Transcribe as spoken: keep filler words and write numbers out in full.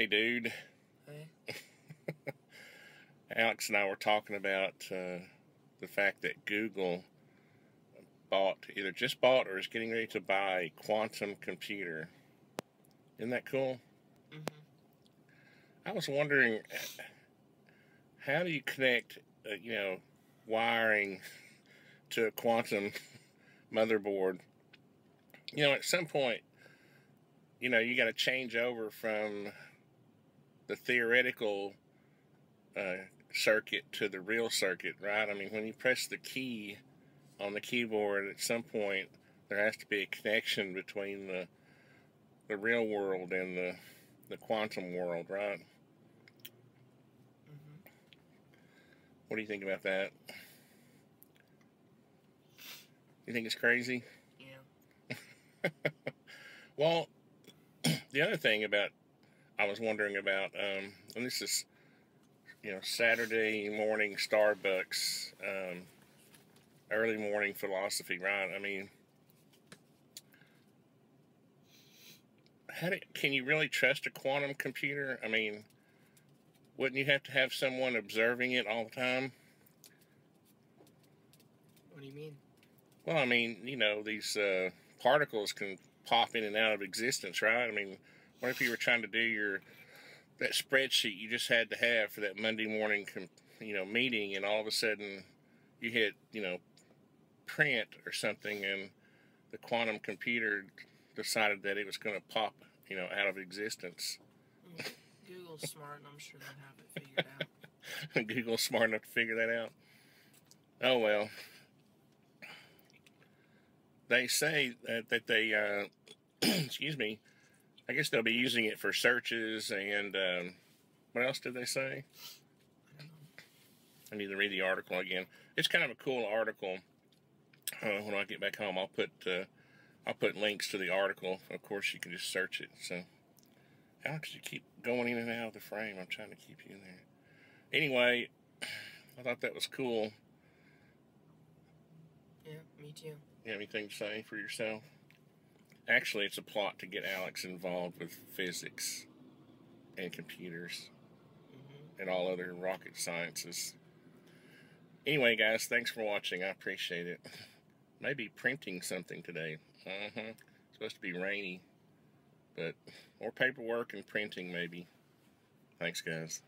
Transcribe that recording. Hey, dude. Hey. Alex and I were talking about uh, the fact that Google bought, either just bought or is getting ready to buy, a quantum computer. Isn't that cool? Mm-hmm. I was wondering, how do you connect, uh, you know, wiring to a quantum motherboard? You know, at some point, you know, you got to change over from the theoretical uh, circuit to the real circuit, right? I mean, when you press the key on the keyboard, at some point there has to be a connection between the the real world and the the quantum world, right? Mm-hmm. What do you think about that? You think it's crazy? Yeah. Well, the other thing about I was wondering about, um, and this is, you know, Saturday morning Starbucks, um, early morning philosophy, right? I mean, how do, can you really trust a quantum computer? I mean, wouldn't you have to have someone observing it all the time? What do you mean? Well, I mean, you know, these uh, particles can pop in and out of existence, right? I mean, what if you were trying to do your that spreadsheet you just had to have for that Monday morning, you know, meeting, and all of a sudden you hit, you know, print or something, and the quantum computer decided that it was going to pop, you know, out of existence. Google's smart, and I'm sure they'll have it figured out. Google's smart enough to figure that out. Oh well. They say that, that they, uh, excuse me, I guess they'll be using it for searches and, um, what else did they say? I don't know. I need to read the article again. It's kind of a cool article. Uh, when I get back home, I'll put, uh, I'll put links to the article. Of course, you can just search it. So, Alex, you keep going in and out of the frame. I'm trying to keep you in there. Anyway, I thought that was cool. Yeah, me too. You have anything to say for yourself? Actually, it's a plot to get Alex involved with physics and computers mm-hmm. and all other rocket sciences. Anyway, guys, thanks for watching. I appreciate it. Maybe printing something today. Uh-huh. It's supposed to be rainy, but more paperwork and printing maybe. Thanks, guys.